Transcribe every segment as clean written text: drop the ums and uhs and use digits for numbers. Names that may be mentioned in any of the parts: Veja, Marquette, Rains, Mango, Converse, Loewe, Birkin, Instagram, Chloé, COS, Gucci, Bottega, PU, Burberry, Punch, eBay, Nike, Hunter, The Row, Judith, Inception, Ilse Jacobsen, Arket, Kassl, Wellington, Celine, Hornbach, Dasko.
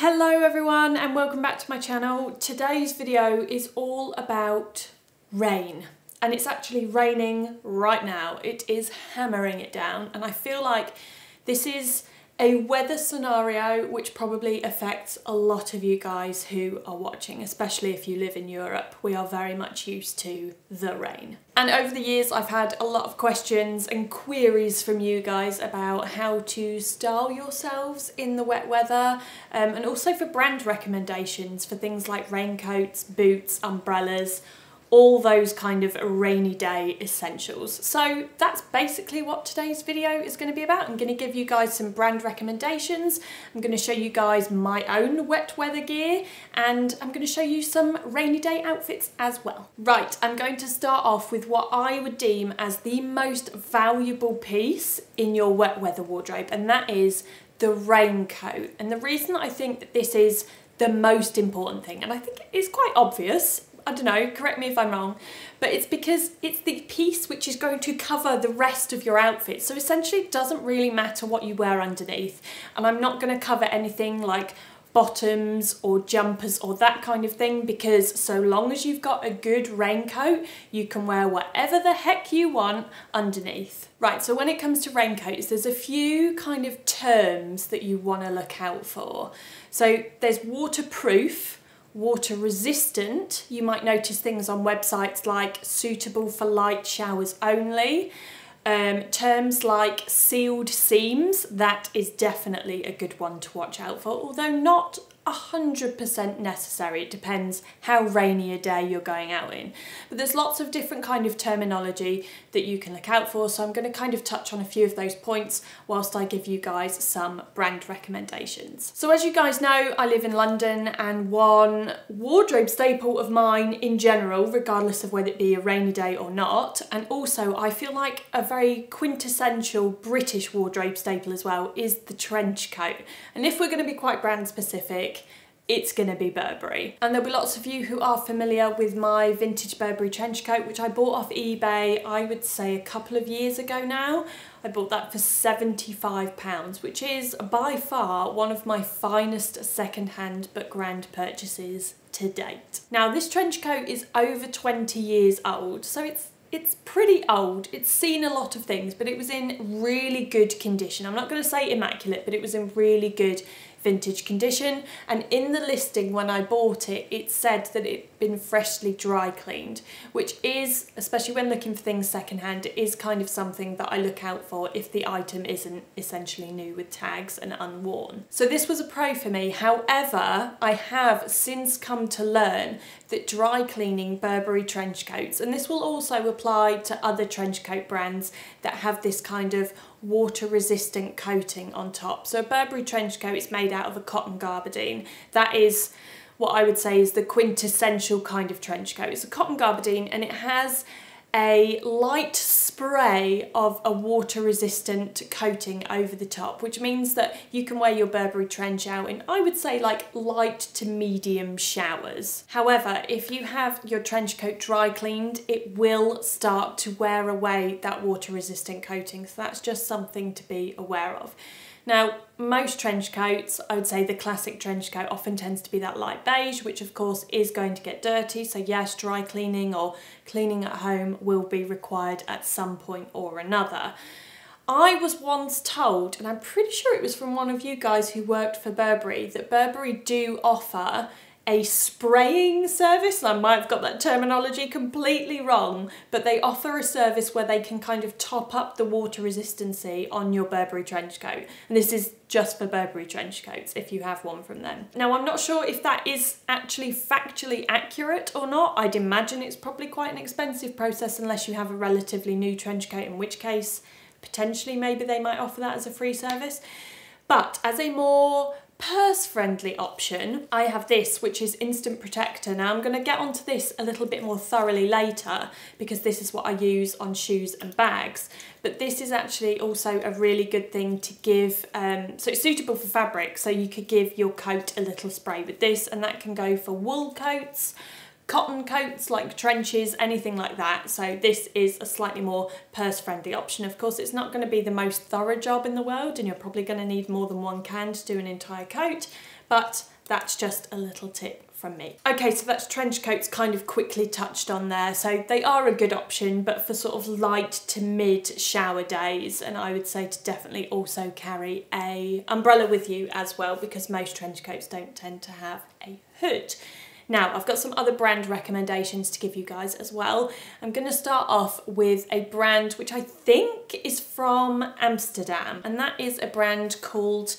Hello everyone and welcome back to my channel. Today's video is all about rain, and it's actually raining right now. It is hammering it down, and I feel like this is a weather scenario which probably affects a lot of you guys who are watching, especially if you live in Europe. We are very much used to the rain. And over the years, I've had a lot of questions and queries from you guys about how to style yourselves in the wet weather, and also for brand recommendations for things like raincoats, boots, umbrellas, all those kind of rainy day essentials. So that's basically what today's video is going to be about. I'm going to give you guys some brand recommendations. I'm going to show you guys my own wet weather gear, and I'm going to show you some rainy day outfits as well. Right, I'm going to start off with what I would deem as the most valuable piece in your wet weather wardrobe, and that is the raincoat. And the reason I think that this is the most important thing, and I think it is quite obvious, I don't know, correct me if I'm wrong, but it's because it's the piece which is going to cover the rest of your outfit. So essentially it doesn't really matter what you wear underneath. And I'm not going to cover anything like bottoms or jumpers or that kind of thing, because so long as you've got a good raincoat, you can wear whatever the heck you want underneath. Right, so when it comes to raincoats, there's a few kind of terms that you want to look out for. So there's waterproof, water resistant. You might notice things on websites like suitable for light showers only. Terms like sealed seams, that is definitely a good one to watch out for, although not 100% necessary. It depends how rainy a day you're going out in. But there's lots of different kind of terminology that you can look out for, so I'm going to kind of touch on a few of those points whilst I give you guys some brand recommendations. So as you guys know, I live in London, and one wardrobe staple of mine in general, regardless of whether it be a rainy day or not, and also I feel like a very quintessential British wardrobe staple as well, is the trench coat. And if we're going to be quite brand specific, it's going to be Burberry. And there'll be lots of you who are familiar with my vintage Burberry trench coat, which I bought off eBay, I would say a couple of years ago now. I bought that for £75, which is by far one of my finest second-hand but grand purchases to date. Now, this trench coat is over 20 years old, so it's pretty old. It's seen a lot of things, but it was in really good condition. I'm not going to say immaculate, but it was in really good vintage condition, and in the listing when I bought it, it said that it'd been freshly dry cleaned, which is, especially when looking for things secondhand, it is kind of something that I look out for if the item isn't essentially new with tags and unworn. So this was a pro for me. However, I have since come to learn that dry cleaning Burberry trench coats, and this will also apply to other trench coat brands that have this kind of water resistant coating on top. So a Burberry trench coat is made out of a cotton gabardine. That is what I would say is the quintessential kind of trench coat. It's a cotton gabardine, and it has a light spray of a water resistant coating over the top, which means that you can wear your Burberry trench out in, I would say, like light to medium showers. However, if you have your trench coat dry cleaned, it will start to wear away that water resistant coating, so that's just something to be aware of. Now, most trench coats, I would say the classic trench coat often tends to be that light beige, which of course is going to get dirty. So yes, dry cleaning or cleaning at home will be required at some point or another. I was once told, and I'm pretty sure it was from one of you guys who worked for Burberry, that Burberry do offer a spraying service, and I might have got that terminology completely wrong, but they offer a service where they can kind of top up the water resistancy on your Burberry trench coat. And this is just for Burberry trench coats, if you have one from them. Now, I'm not sure if that is actually factually accurate or not. I'd imagine it's probably quite an expensive process unless you have a relatively new trench coat, in which case, potentially, maybe they might offer that as a free service. But as a more purse-friendly option, I have this, which is Instant Protector. Now, I'm going to get onto this a little bit more thoroughly later, because this is what I use on shoes and bags. But this is actually also a really good thing to give, so it's suitable for fabric, so you could give your coat a little spray with this, and that can go for wool coats, cotton coats like trenches, anything like that. So this is a slightly more purse-friendly option. Of course, it's not going to be the most thorough job in the world, and you're probably going to need more than one can to do an entire coat, but that's just a little tip from me. Okay, so that's trench coats kind of quickly touched on there. So they are a good option, but for sort of light to mid shower days. And I would say to definitely also carry an umbrella with you as well, because most trench coats don't tend to have a hood. Now, I've got some other brand recommendations to give you guys as well. I'm going to start off with a brand which I think is from Amsterdam, and that is a brand called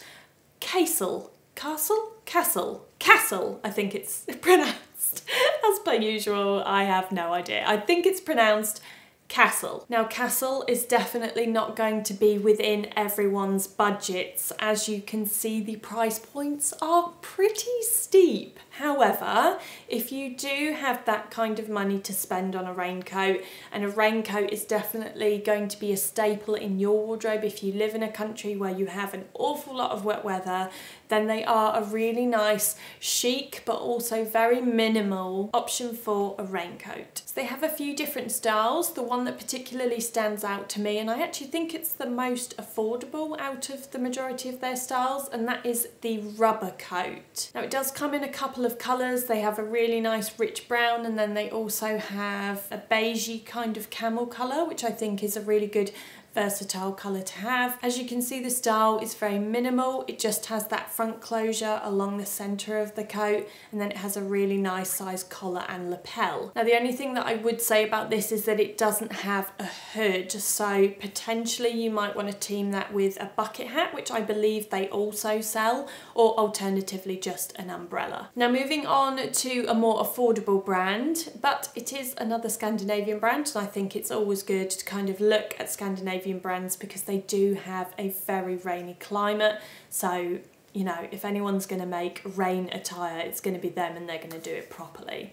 Kassl. Kassl? Kassl. Kassl, I think it's pronounced. As per usual, I have no idea. I think it's pronounced Kassl. Now, Kassl is definitely not going to be within everyone's budgets. As you can see, the price points are pretty steep. However, if you do have that kind of money to spend on a raincoat, and a raincoat is definitely going to be a staple in your wardrobe if you live in a country where you have an awful lot of wet weather, then they are a really nice, chic, but also very minimal option for a raincoat. So they have a few different styles. The one that particularly stands out to me, and I actually think it's the most affordable out of the majority of their styles, and that is the rubber coat. Now, it does come in a couple of colours. They have a really nice rich brown, and then they also have a beigey kind of camel colour, which I think is a really good versatile colour to have. As you can see, the style is very minimal. It just has that front closure along the centre of the coat, and then it has a really nice size collar and lapel. Now, the only thing that I would say about this is that it doesn't have a hood, so potentially you might want to team that with a bucket hat, which I believe they also sell, or alternatively just an umbrella. Now, moving on to a more affordable brand, but it is another Scandinavian brand, and I think it's always good to kind of look at Scandinavian brands because they do have a very rainy climate. So, you know, if anyone's going to make rain attire, it's going to be them, and they're going to do it properly.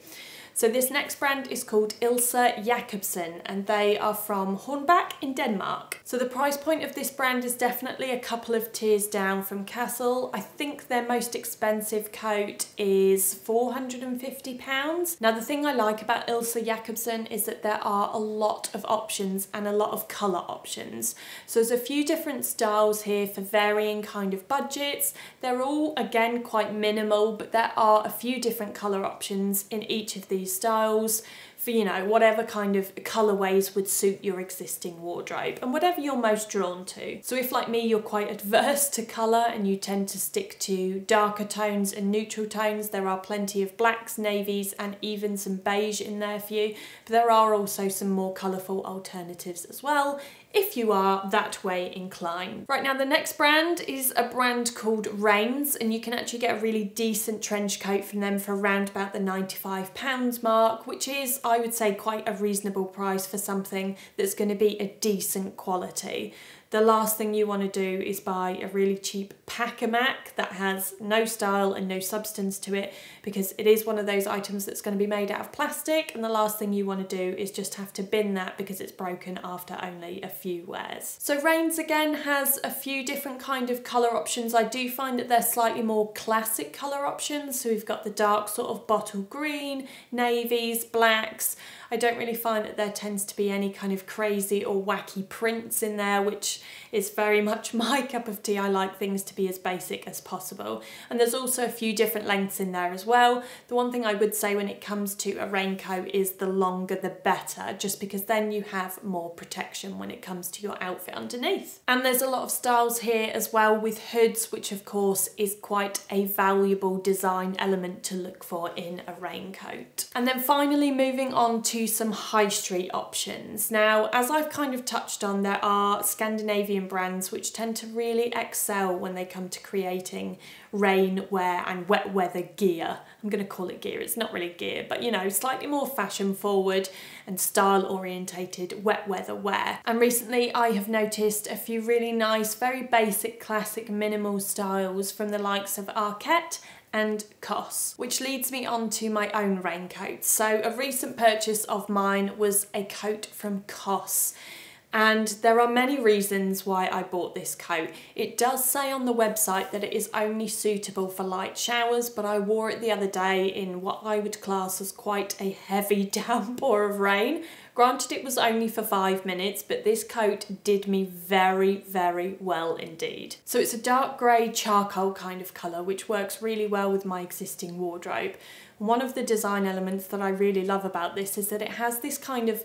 So this next brand is called Ilse Jacobsen, and they are from Hornbach in Denmark. So the price point of this brand is definitely a couple of tiers down from Kassl. I think their most expensive coat is £450. Now, the thing I like about Ilse Jacobsen is that there are a lot of options and a lot of colour options. So there's a few different styles here for varying kind of budgets. They're all, again, quite minimal, but there are a few different colour options in each of these styles for, you know, whatever kind of colorways would suit your existing wardrobe and whatever you're most drawn to. So if, like me, you're quite adverse to color and you tend to stick to darker tones and neutral tones, there are plenty of blacks, navies, and even some beige in there for you, but there are also some more colorful alternatives as well if you are that way inclined. Right, now the next brand is a brand called Rains, and you can actually get a really decent trench coat from them for around about the £95 mark, which is, I would say, quite a reasonable price for something that's going to be a decent quality. The last thing you want to do is buy a really cheap pack-a-mac that has no style and no substance to it, because it is one of those items that's going to be made out of plastic, and the last thing you want to do is just have to bin that because it's broken after only a few wears. So Rains, again, has a few different kind of colour options. I do find that they're slightly more classic colour options, so we've got the dark sort of bottle green, navies, blacks. I don't really find that there tends to be any kind of crazy or wacky prints in there, which is very much my cup of tea. I like things to be as basic as possible. And there's also a few different lengths in there as well. The one thing I would say when it comes to a raincoat is the longer the better, just because then you have more protection when it comes to your outfit underneath. And there's a lot of styles here as well with hoods, which of course is quite a valuable design element to look for in a raincoat. And then finally, moving on to some high street options. Now, as I've kind of touched on, there are Scandinavian brands which tend to really excel when they come to creating rainwear and wet weather gear. I'm going to call it gear, it's not really gear, but, you know, slightly more fashion forward and style orientated wet weather wear. And recently I have noticed a few really nice, very basic, classic, minimal styles from the likes of Arket and COS, which leads me on to my own raincoats. So a recent purchase of mine was a coat from COS. And there are many reasons why I bought this coat. It does say on the website that it is only suitable for light showers, but I wore it the other day in what I would class as quite a heavy downpour of rain. Granted, it was only for 5 minutes, but this coat did me very, very well indeed. So it's a dark grey charcoal kind of colour, which works really well with my existing wardrobe. One of the design elements that I really love about this is that it has this kind of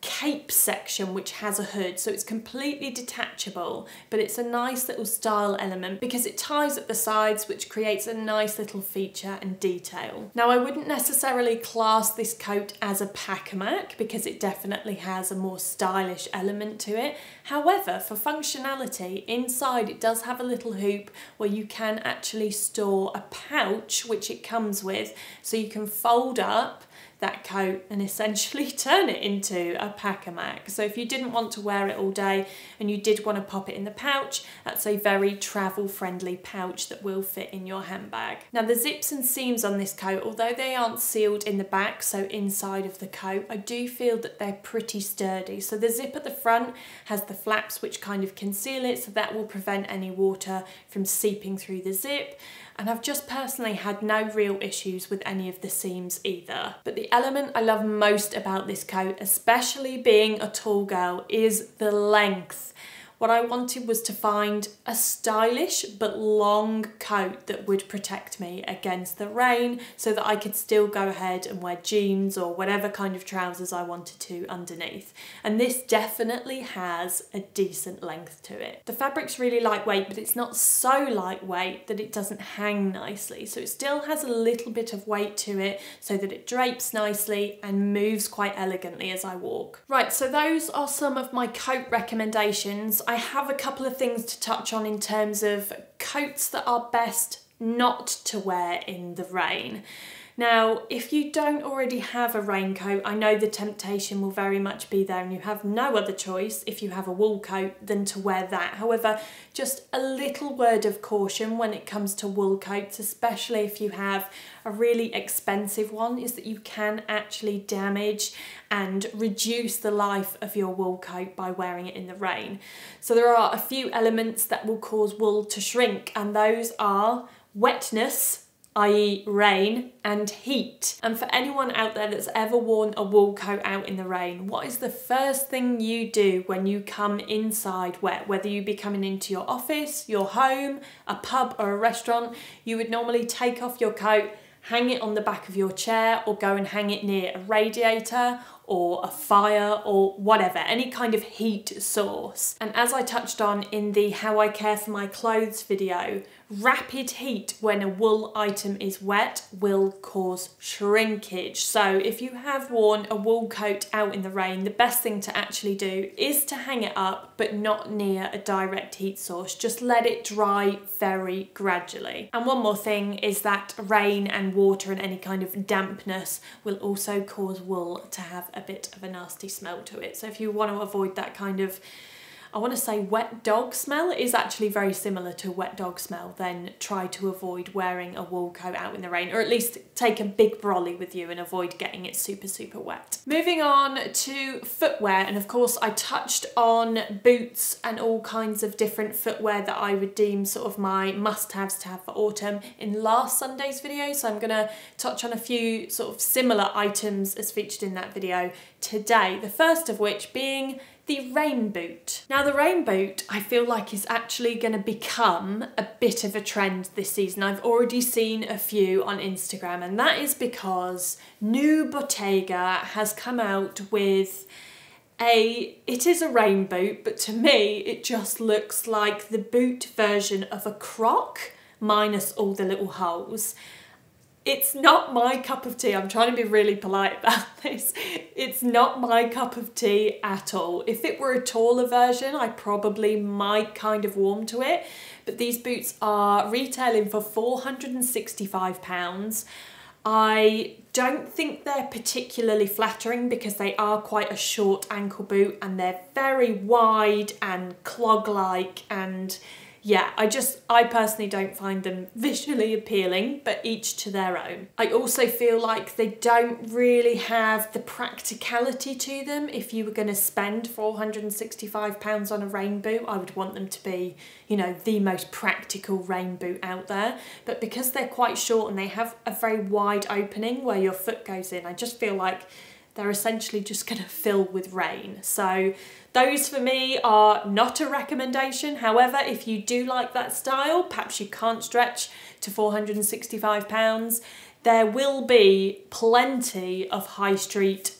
cape section which has a hood, so it's completely detachable, but it's a nice little style element because it ties at the sides, which creates a nice little feature and detail. Now, I wouldn't necessarily class this coat as a packamack because it definitely has a more stylish element to it. However, for functionality, inside it does have a little hoop where you can actually store a pouch which it comes with, so you can fold up that coat and essentially turn it into a packamack. So if you didn't want to wear it all day and you did want to pop it in the pouch, that's a very travel friendly pouch that will fit in your handbag. Now, the zips and seams on this coat, although they aren't sealed in the back, so inside of the coat, I do feel that they're pretty sturdy. So the zip at the front has the flaps which kind of conceal it, so that will prevent any water from seeping through the zip. And I've just personally had no real issues with any of the seams either. But the element I love most about this coat, especially being a tall girl, is the length. What I wanted was to find a stylish but long coat that would protect me against the rain so that I could still go ahead and wear jeans or whatever kind of trousers I wanted to underneath. And this definitely has a decent length to it. The fabric's really lightweight, but it's not so lightweight that it doesn't hang nicely. So it still has a little bit of weight to it so that it drapes nicely and moves quite elegantly as I walk. Right, so those are some of my coat recommendations. I have a couple of things to touch on in terms of coats that are best not to wear in the rain. Now, if you don't already have a raincoat, I know the temptation will very much be there and you have no other choice if you have a wool coat than to wear that. However, just a little word of caution when it comes to wool coats, especially if you have a really expensive one, is that you can actually damage and reduce the life of your wool coat by wearing it in the rain. So there are a few elements that will cause wool to shrink, and those are wetness, i.e. rain, and heat. And for anyone out there that's ever worn a wool coat out in the rain, what is the first thing you do when you come inside wet? Whether you be coming into your office, your home, a pub or a restaurant, you would normally take off your coat, hang it on the back of your chair, or go and hang it near a radiator or a fire or whatever, any kind of heat source. And as I touched on in the How I Care for My Clothes video, rapid heat when a wool item is wet will cause shrinkage. So if you have worn a wool coat out in the rain, the best thing to actually do is to hang it up, but not near a direct heat source. Just let it dry very gradually. And one more thing is that rain and water and any kind of dampness will also cause wool to have a bit of a nasty smell to it. So if you want to avoid that kind of, I want to say wet dog smell, is actually very similar to wet dog smell, then try to avoid wearing a wool coat out in the rain, or at least take a big brolly with you and avoid getting it super, super wet. Moving on to footwear, and of course I touched on boots and all kinds of different footwear that I would deem sort of my must-haves to have for autumn in last Sunday's video, so I'm going to touch on a few sort of similar items as featured in that video today. The first of which being the rain boot. Now, the rain boot I feel like is actually going to become a bit of a trend this season. I've already seen a few on Instagram, and that is because new Bottega has come out with it is a rain boot, but to me it just looks like the boot version of a croc minus all the little holes. It's not my cup of tea. I'm trying to be really polite about this. It's not my cup of tea at all. If it were a taller version, I probably might kind of warm to it. But these boots are retailing for £465. I don't think they're particularly flattering because they are quite a short ankle boot and they're very wide and clog-like, and yeah, I personally don't find them visually appealing, but each to their own. I also feel like they don't really have the practicality to them. If you were going to spend £465 on a rain boot, I would want them to be, you know, the most practical rain boot out there. But because they're quite short and they have a very wide opening where your foot goes in, I just feel like they're essentially just going to fill with rain. So those for me are not a recommendation. However, if you do like that style, perhaps you can't stretch to £465. There will be plenty of high street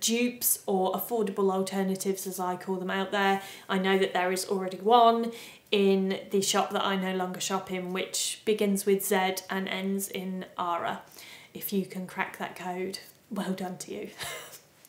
dupes or affordable alternatives, as I call them, out there. I know that there is already one in the shop that I no longer shop in, which begins with Z and ends in ARA. If you can crack that code, well done to you.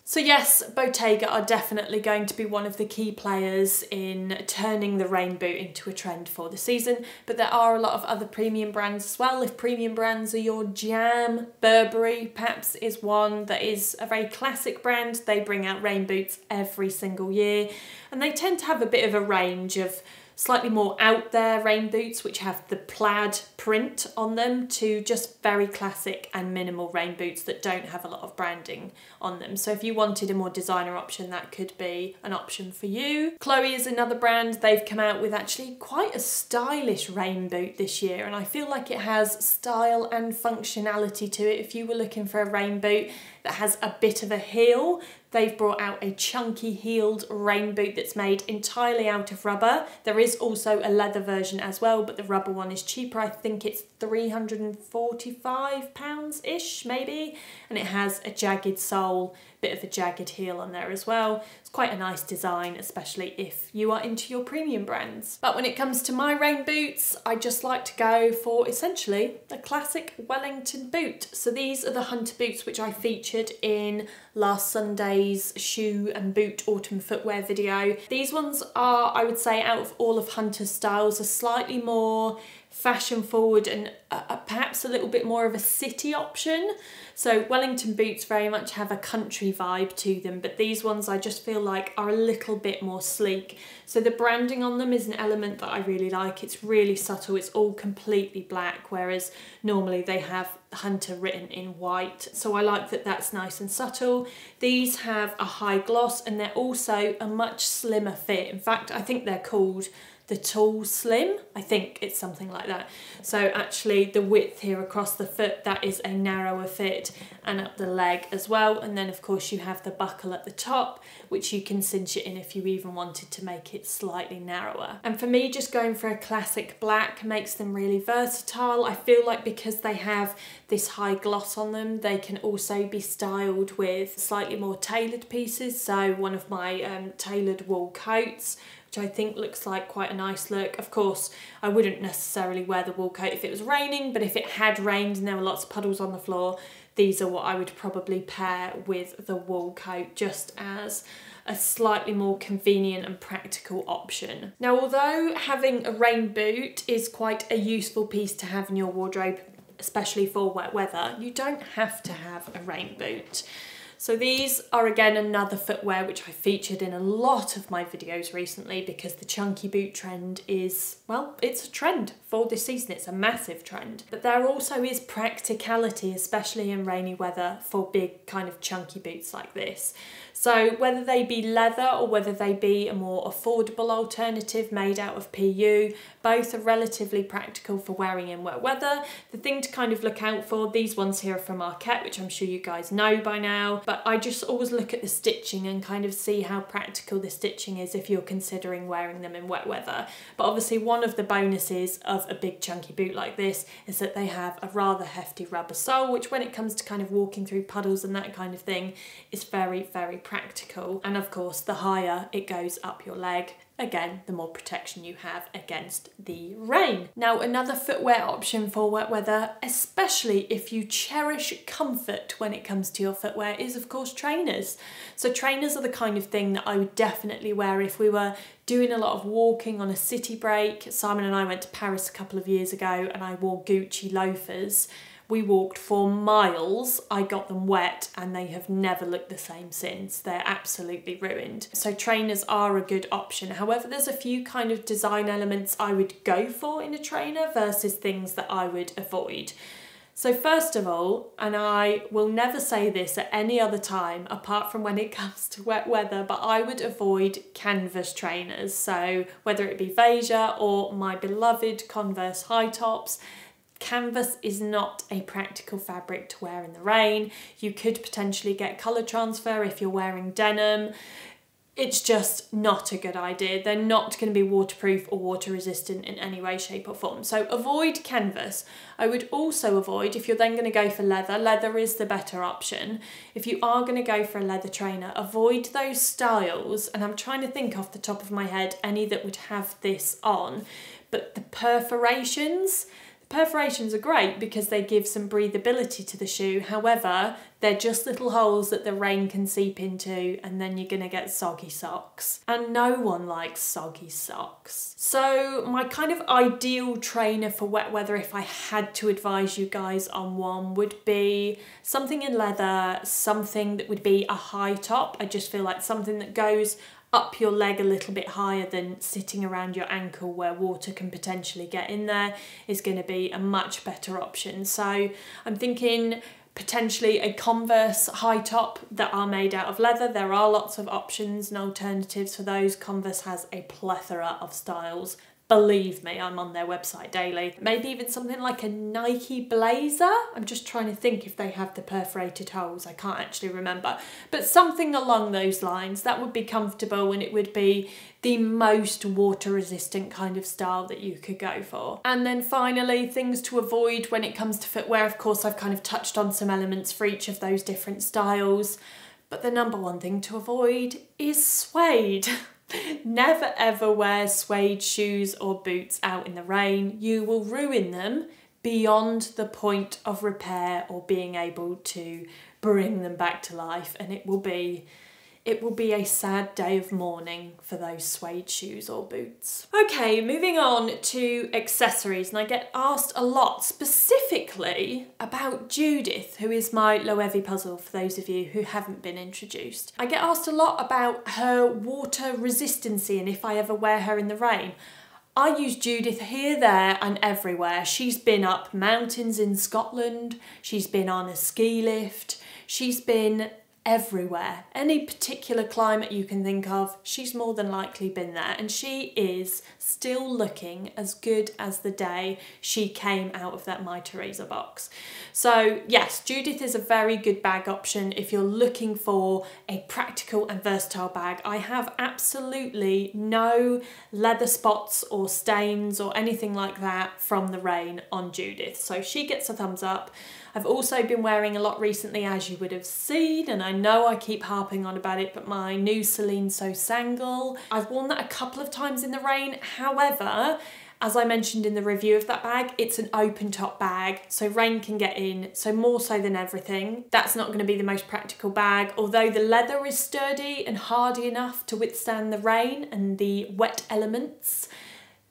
So yes, Bottega are definitely going to be one of the key players in turning the rain boot into a trend for the season, but there are a lot of other premium brands as well. If premium brands are your jam, Burberry perhaps is one that is a very classic brand. They bring out rain boots every single year, and they tend to have a bit of a range of slightly more out there rain boots which have the plaid print on them, to just very classic and minimal rain boots that don't have a lot of branding on them. So if you wanted a more designer option, that could be an option for you. Chloé is another brand. They've come out with actually quite a stylish rain boot this year, and I feel like it has style and functionality to it. If you were looking for a rain boot that has a bit of a heel, they've brought out a chunky heeled rain boot that's made entirely out of rubber. There is also a leather version as well, but the rubber one is cheaper. I think it's £345-ish maybe, and it has a jagged sole, bit of a jagged heel on there as well. It's quite a nice design, especially if you are into your premium brands. But when it comes to my rain boots, I just like to go for essentially a classic Wellington boot. So these are the Hunter boots, which I featured in last Sunday's shoe and boot autumn footwear video. These ones are, I would say, out of all of Hunter's styles, are slightly more fashion forward and perhaps a little bit more of a city option. So Wellington boots very much have a country vibe to them, but these ones I just feel like are a little bit more sleek. So the branding on them is an element that I really like. It's really subtle, it's all completely black, whereas normally they have Hunter written in white. So I like that that's nice and subtle. These have a high gloss and they're also a much slimmer fit. In fact, I think they're called the tall slim, I think it's something like that. So actually the width here across the foot, that is a narrower fit, and up the leg as well. And then of course you have the buckle at the top, which you can cinch it in if you even wanted to make it slightly narrower. And for me, just going for a classic black makes them really versatile. I feel like because they have this high gloss on them, they can also be styled with slightly more tailored pieces. So one of my tailored wool coats, which I think looks like quite a nice look. Of course, I wouldn't necessarily wear the wool coat if it was raining, but if it had rained and there were lots of puddles on the floor, these are what I would probably pair with the wool coat, just as a slightly more convenient and practical option. Now, although having a rain boot is quite a useful piece to have in your wardrobe, especially for wet weather, you don't have to have a rain boot. So these are again another footwear which I featured in a lot of my videos recently, because the chunky boot trend is, well, it's a trend for this season. It's a massive trend. But there also is practicality, especially in rainy weather, for big kind of chunky boots like this. So whether they be leather or whether they be a more affordable alternative made out of PU, both are relatively practical for wearing in wet weather. The thing to kind of look out for, these ones here are from Marquette, which I'm sure you guys know by now. But I just always look at the stitching and kind of see how practical the stitching is if you're considering wearing them in wet weather. But obviously one of the bonuses of a big chunky boot like this is that they have a rather hefty rubber sole, which when it comes to kind of walking through puddles and that kind of thing is very, very practical. And of course, the higher it goes up your leg, again, the more protection you have against the rain. Now, another footwear option for wet weather, especially if you cherish comfort when it comes to your footwear, is of course trainers. So trainers are the kind of thing that I would definitely wear if we were doing a lot of walking on a city break. Simon and I went to Paris a couple of years ago and I wore Gucci loafers We walked for miles, I got them wet, and they have never looked the same since. They're absolutely ruined. So trainers are a good option. However, there's a few kind of design elements I would go for in a trainer versus things that I would avoid. So first of all, and I will never say this at any other time apart from when it comes to wet weather, but I would avoid canvas trainers. So whether it be Veja or my beloved Converse high tops, canvas is not a practical fabric to wear in the rain. You could potentially get colour transfer if you're wearing denim. It's just not a good idea. They're not going to be waterproof or water resistant in any way, shape or form. So avoid canvas. I would also avoid, if you're then going to go for leather, leather is the better option. If you are going to go for a leather trainer, avoid those styles. And I'm trying to think off the top of my head, any that would have this on, but the perforations. Perforations are great because they give some breathability to the shoe. However, they're just little holes that the rain can seep into, and then you're gonna get soggy socks. And no one likes soggy socks. So my kind of ideal trainer for wet weather, if I had to advise you guys on one, would be something in leather, something that would be a high top. I just feel like something that goes up your leg a little bit higher than sitting around your ankle where water can potentially get in there is going to be a much better option. So I'm thinking potentially a Converse high top that are made out of leather. There are lots of options and alternatives for those. Converse has a plethora of styles. Believe me, I'm on their website daily. Maybe even something like a Nike blazer. I'm just trying to think if they have the perforated holes. I can't actually remember. But something along those lines that would be comfortable, and it would be the most water resistant kind of style that you could go for. And then finally, things to avoid when it comes to footwear. Of course, I've kind of touched on some elements for each of those different styles. But the number one thing to avoid is suede. Never ever wear suede shoes or boots out in the rain. You will ruin them beyond the point of repair or being able to bring them back to life, and it will be a sad day of mourning for those suede shoes or boots. Okay, moving on to accessories, and I get asked a lot specifically about Judith, who is my Loewe puzzle for those of you who haven't been introduced. I get asked a lot about her water resistancy and if I ever wear her in the rain. I use Judith here, there and everywhere. She's been up mountains in Scotland, she's been on a ski lift, she's been everywhere. Any particular climate you can think of, she's more than likely been there, and she is still looking as good as the day she came out of that My Teresa box. So yes, Judith is a very good bag option if you're looking for a practical and versatile bag. I have absolutely no leather spots or stains or anything like that from the rain on Judith, so she gets a thumbs up. I've also been wearing a lot recently, as you would have seen, and I know I keep harping on about it, but my new Celine So Sangle. I've worn that a couple of times in the rain. However, as I mentioned in the review of that bag, it's an open top bag, so rain can get in, so more so than everything. That's not going to be the most practical bag, although the leather is sturdy and hardy enough to withstand the rain and the wet elements.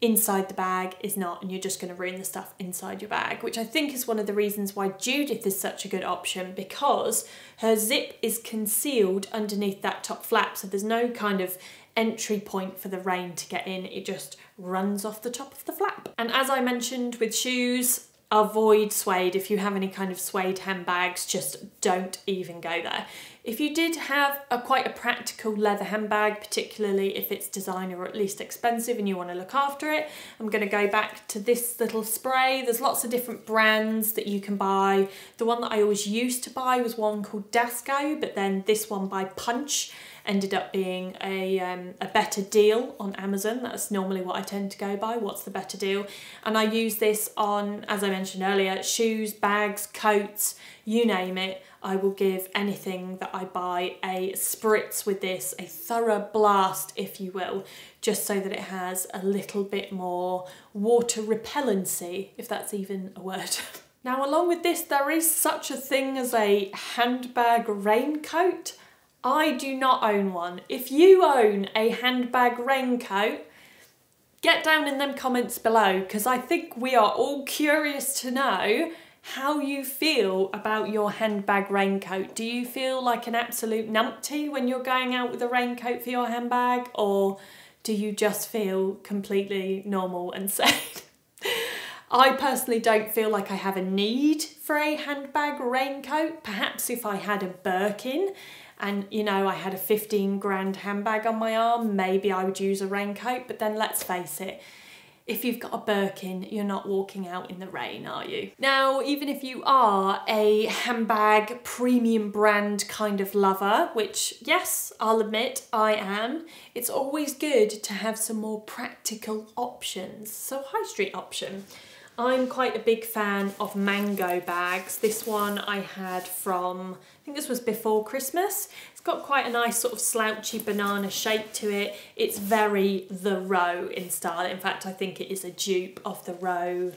Inside the bag is not, and you're just going to ruin the stuff inside your bag, which I think is one of the reasons why Judith is such a good option, because her zip is concealed underneath that top flap, so there's no kind of entry point for the rain to get in. It just runs off the top of the flap. And as I mentioned with shoes, avoid suede. If you have any kind of suede handbags, just don't even go there. If you did have quite a practical leather handbag, particularly if it's designer or at least expensive and you want to look after it, I'm going to go back to this little spray. There's lots of different brands that you can buy. The one that I always used to buy was one called Dasko, but then this one by Punch ended up being a better deal on Amazon. That's normally what I tend to go by, what's the better deal. And I use this on, as I mentioned earlier, shoes, bags, coats, you name it. I will give anything that I buy a spritz with this, a thorough blast, if you will, just so that it has a little bit more water repellency, if that's even a word. Now, along with this, there is such a thing as a handbag raincoat. I do not own one. If you own a handbag raincoat, get down in them comments below, because I think we are all curious to know how you feel about your handbag raincoat. Do you feel like an absolute numpty when you're going out with a raincoat for your handbag, or do you just feel completely normal and safe? I personally don't feel like I have a need for a handbag raincoat. Perhaps if I had a Birkin and, you know, I had a 15 grand handbag on my arm, maybe I would use a raincoat, but then let's face it, if you've got a Birkin, you're not walking out in the rain, are you? Now, even if you are a handbag premium brand kind of lover, which yes, I'll admit I am, it's always good to have some more practical options. So high street option. I'm quite a big fan of Mango bags. This one I had from, I think this was before Christmas. It's got quite a nice sort of slouchy banana shape to it. It's very The Row in style. In fact, I think it is a dupe of The Row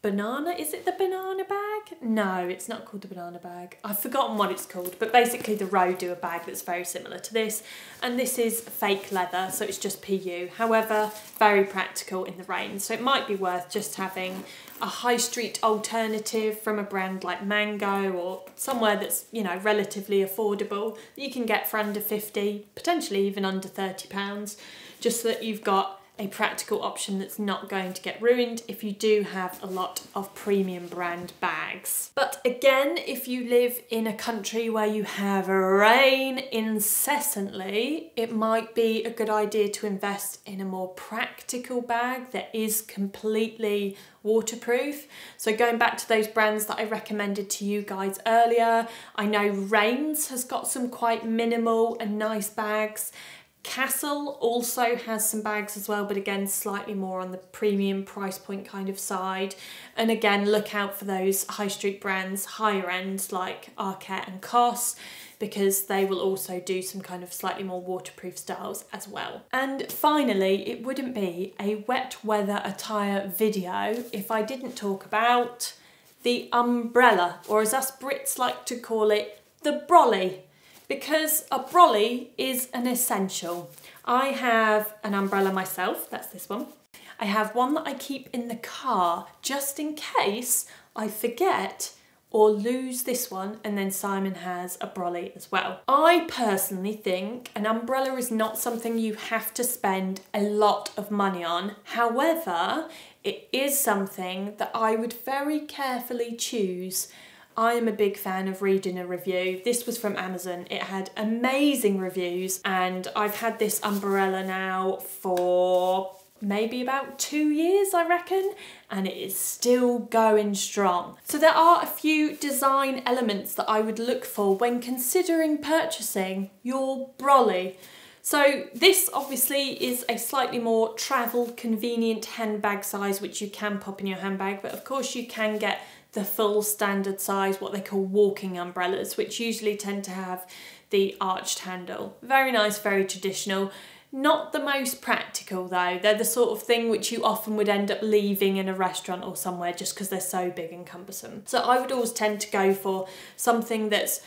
banana. Is it the banana bag? No, it's not called the banana bag. I've forgotten what it's called, but basically The Row do a bag that's very similar to this. And this is fake leather, so it's just PU. However, very practical in the rain. So it might be worth just having a high street alternative from a brand like Mango or somewhere that's, you know, relatively affordable that you can get for under 50, potentially even under £30, just so that you've got a practical option that's not going to get ruined if you do have a lot of premium brand bags. But again, if you live in a country where you have rain incessantly, it might be a good idea to invest in a more practical bag that is completely waterproof. So going back to those brands that I recommended to you guys earlier, I know Rains has got some quite minimal and nice bags. Kassl also has some bags as well, but again, slightly more on the premium price point kind of side. And again, look out for those high street brands, higher end like Arket and COS, because they will also do some kind of slightly more waterproof styles as well. And finally, it wouldn't be a wet weather attire video if I didn't talk about the umbrella, or as us Brits like to call it, the brolly. Because a brolly is an essential. I have an umbrella myself, that's this one. I have one that I keep in the car just in case I forget or lose this one, and then Simon has a brolly as well. I personally think an umbrella is not something you have to spend a lot of money on. However, it is something that I would very carefully choose. I am a big fan of reading a review. This was from Amazon. It had amazing reviews, and I've had this umbrella now for maybe about 2 years, I reckon, and it is still going strong. So there are a few design elements that I would look for when considering purchasing your brolly. So this obviously is a slightly more travel convenient handbag size, which you can pop in your handbag, but of course you can get the full standard size, what they call walking umbrellas, which usually tend to have the arched handle. Very nice, very traditional. Not the most practical though. They're the sort of thing which you often would end up leaving in a restaurant or somewhere just because they're so big and cumbersome. So I would always tend to go for something that's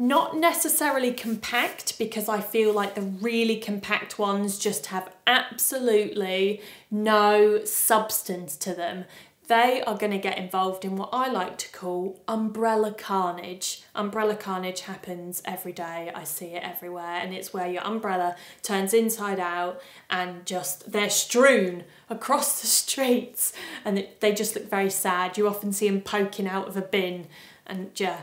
not necessarily compact, because I feel like the really compact ones just have absolutely no substance to them. They are going to get involved in what I like to call umbrella carnage. Umbrella carnage happens every day. I see it everywhere, and it's where your umbrella turns inside out and just they're strewn across the streets, and they just look very sad. You often see them poking out of a bin, and yeah,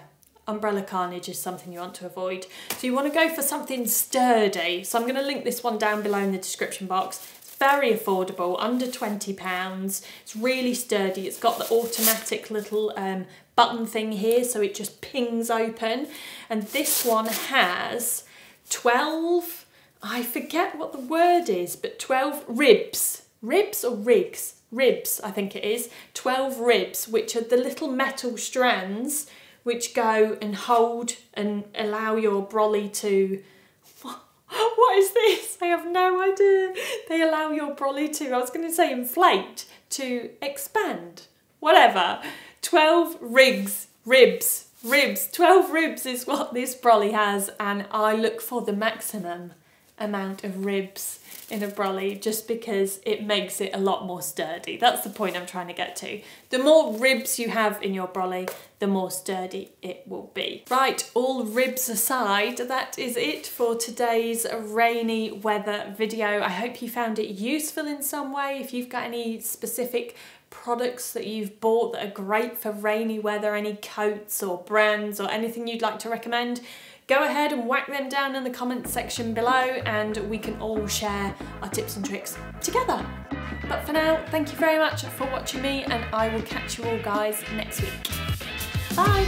umbrella carnage is something you want to avoid. So you want to go for something sturdy. So I'm going to link this one down below in the description box. Very affordable, under £20. It's really sturdy. It's got the automatic little button thing here, so it just pings open. And this one has 12, I forget what the word is, but 12 ribs. Ribs or rigs? Ribs, I think it is. 12 ribs, which are the little metal strands which go and hold and allow your brolly to... What is this? I have no idea. They allow your brolly to, I was going to say inflate, to expand, whatever. 12 ribs. 12 ribs is what this brolly has, and I look for the maximum amount of ribs in a brolly just because it makes it a lot more sturdy. That's the point I'm trying to get to. The more ribs you have in your brolly, the more sturdy it will be. Right, all ribs aside, that is it for today's rainy weather video. I hope you found it useful in some way. If you've got any specific products that you've bought that are great for rainy weather, any coats or brands or anything you'd like to recommend, go ahead and whack them down in the comments section below and we can all share our tips and tricks together. But for now, thank you very much for watching me and I will catch you all guys next week. Bye!